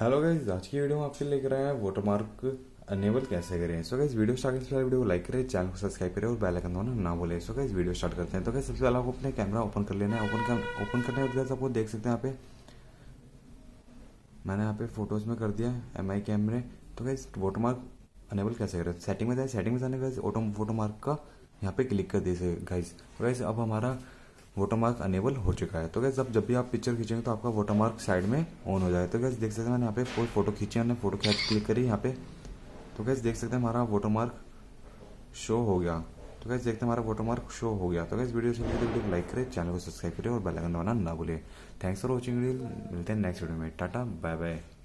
Hello guys, आज की video में आपके लेकर आए हैं वाटरमार्क अनेबल कैसे करें। सो गाइस, वीडियो स्टार्ट करने से पहले वीडियो को लाइक करें, चैनल को सब्सक्राइब करें और बेल आइकन दबाना ना भूलें। सो गाइस, वीडियो स्टार्ट करते हैं। तो गाइस, सबसे पहले आपको अपने कैमरा ओपन कर लेना है। ओपन करने के बाद आपको देख सकते हैं यहाँ पे मैंने यहाँ पे फोटोज में कर दिया एम आई कैमरे। तो गाइस, वाटरमार्क अनेबल कैसे करें, सेटिंग में जाए। सेटिंग में जाने के बाद ऑटो वाटरमार्क का यहाँ पे क्लिक कर दीजिए गाइस। गाइस, अब हमारा वाटरमार्क अनेबल हो चुका है। तो गाइस, अब जब भी आप पिक्चर खींचेंगे तो आपका वाटरमार्क साइड में ऑन हो जाए। तो गाइस, देख सकते हैं मैंने यहाँ पे कोई फोटो खींची, हमने फोटो खींच क्लिक करी यहाँ पे। तो गाइस, देख सकते हैं हमारा वाटरमार्क शो हो गया। तो गाइस, देखते हैं हमारा वाटरमार्क शो हो गया। तो गाइस, वीडियो से वीडियो को लाइक करें, चैनल को सब्सक्राइब करें और बेल आइकन दबाना ना भूलें। Thanks for watching reel. मिलते हैं नेक्स्ट वीडियो में। Tata, bye bye.